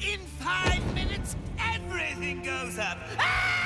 In 5 minutes, everything goes up. Ah!